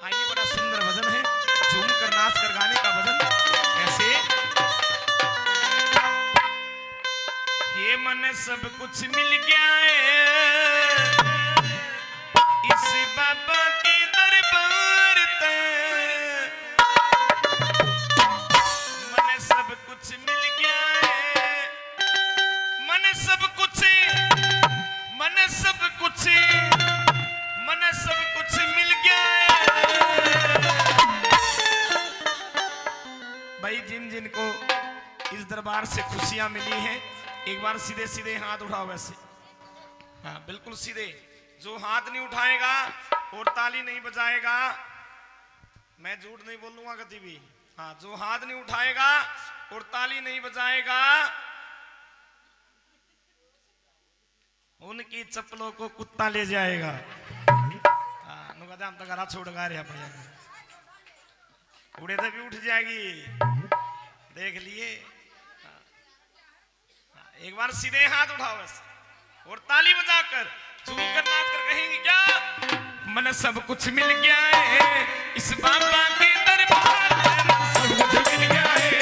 आइए, बड़ा सुंदर भजन है, झूम कर नाच कर गाने का भजन। ऐसे ये मन सब कुछ मिल गया है इस बाबा के दरबार तक, मन सब कुछ मिल गया है, मन सब कुछ, मन सब कुछ, मन सब कुछ मिल गया है। भाई जिन जिन को इस दरबार से खुशियां मिली हैं, एक बार सीधे सीधे हाथ उठाओ। वैसे हाँ, बिल्कुल सीधे। जो हाथ नहीं उठाएगा और ताली नहीं बजाएगा, मैं झूठ नहीं बोलूंगा कभी भी। हाँ, जो हाथ नहीं उठाएगा और ताली नहीं बजाएगा, उनकी चप्पलों को कुत्ता ले जाएगा। हाँ, नुकसान तक रात छोड़गा रहे अपने उड़े तक भी उठ जाएगी। देख लिए? एक बार सीधे हाथ उठाओ बस और ताली बजाकर झूम कर नाच कर कहेंगे क्या, मन सब कुछ मिल गया है इस बाबा के दरबार में, सब कुछ मिल गया है।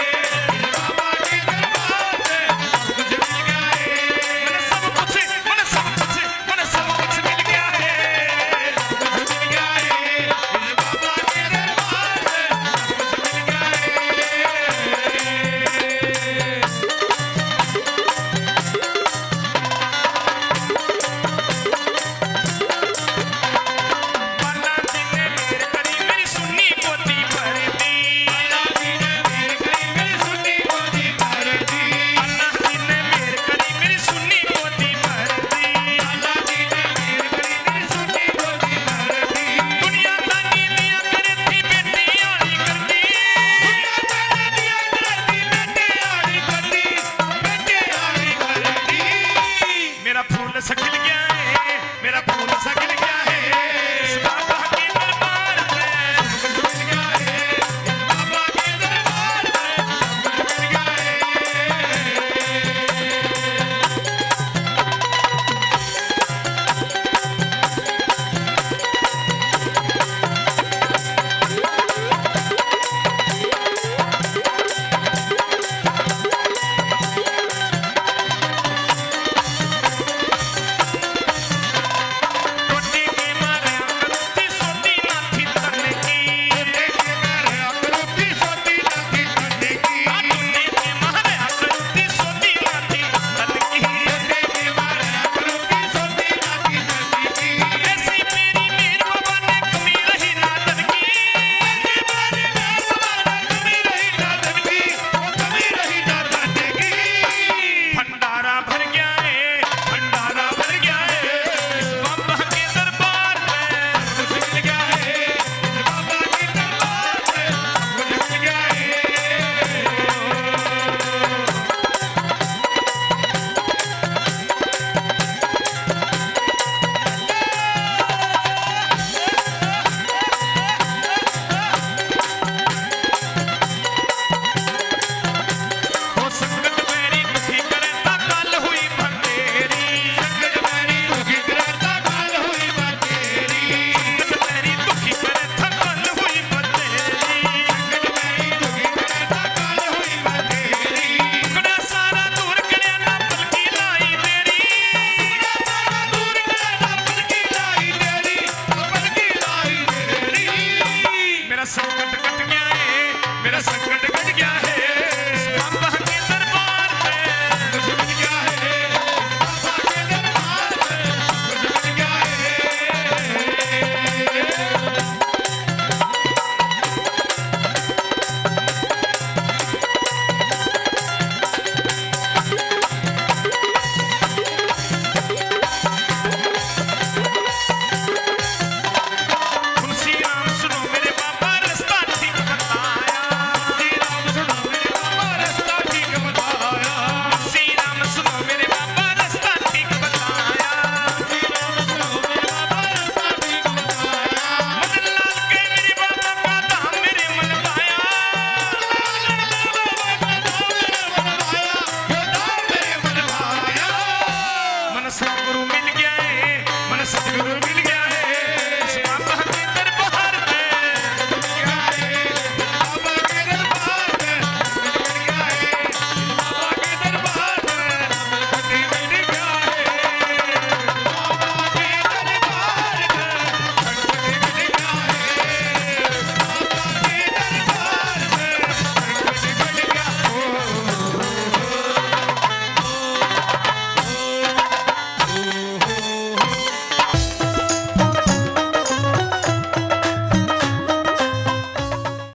So